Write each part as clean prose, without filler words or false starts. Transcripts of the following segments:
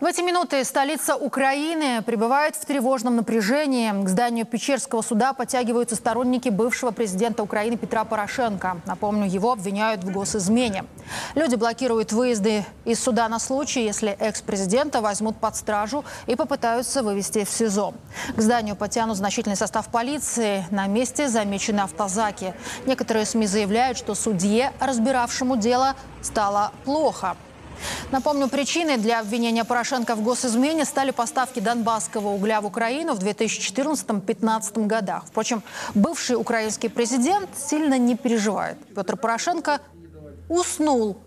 В эти минуты столица Украины пребывает в тревожном напряжении. К зданию Печерского суда подтягиваются сторонники бывшего президента Украины Петра Порошенко. Напомню, его обвиняют в госизмене. Люди блокируют выезды из суда на случай, если экс-президента возьмут под стражу и попытаются вывести в СИЗО. К зданию подтянут значительный состав полиции. На месте замечены автозаки. Некоторые СМИ заявляют, что судье, разбиравшему дело, стало плохо. Напомню, причиной для обвинения Порошенко в госизмене стали поставки донбасского угля в Украину в 2014-2015 годах. Впрочем, бывший украинский президент сильно не переживает. Петр Порошенко уснул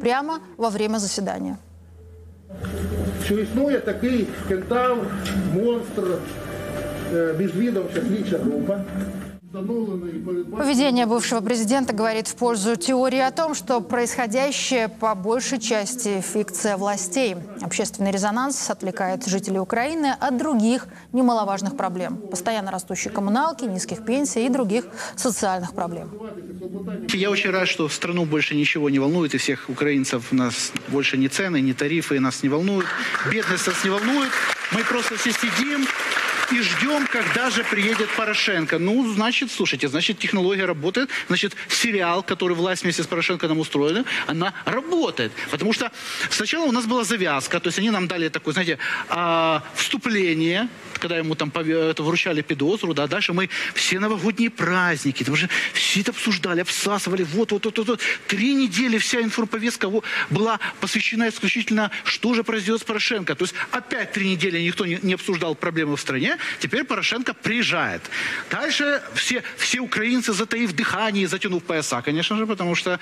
прямо во время заседания. Что існує такий кентавр, монстр, безвідомча слідча група. Поведение бывшего президента говорит в пользу теории о том, что происходящее по большей части фикция властей. Общественный резонанс отвлекает жителей Украины от других немаловажных проблем. Постоянно растущей коммуналки, низких пенсий и других социальных проблем. Я очень рад, что страну больше ничего не волнует, и всех украинцев нас больше ни цены, ни тарифы нас не волнуют. Бедность нас не волнует. Мы просто все сидим и ждем, когда же приедет Порошенко. Ну, значит, слушайте, значит, технология работает, значит, сериал, который власть вместе с Порошенко нам устроили, она работает. Потому что сначала у нас была завязка, то есть они нам дали такое, знаете, вступление, когда ему там вручали подозру, да, дальше мы все новогодние праздники, там же все это обсуждали, обсасывали, вот. 3 недели вся информповестка была посвящена исключительно, что же произойдет с Порошенко. То есть опять 3 недели никто не обсуждал проблемы в стране. Теперь Порошенко приезжает. Дальше все украинцы, затаив дыхание, затянув пояса, конечно же, потому что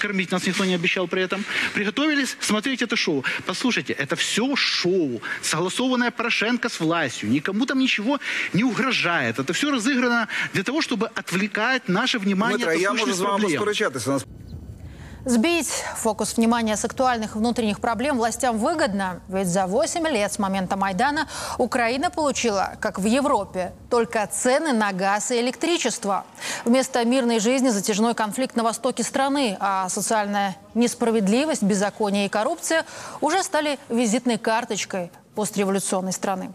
кормить нас никто не обещал при этом, приготовились смотреть это шоу. Послушайте, это все шоу, согласованное Порошенко с властью. Никому там ничего не угрожает. Это все разыграно для того, чтобы отвлекать наше внимание Дмитро, от насущных проблем. Сбить фокус внимания с актуальных внутренних проблем властям выгодно, ведь за 8 лет с момента Майдана Украина получила, как в Европе, только цены на газ и электричество. Вместо мирной жизни затяжной конфликт на востоке страны, а социальная несправедливость, беззаконие и коррупция уже стали визитной карточкой постреволюционной страны.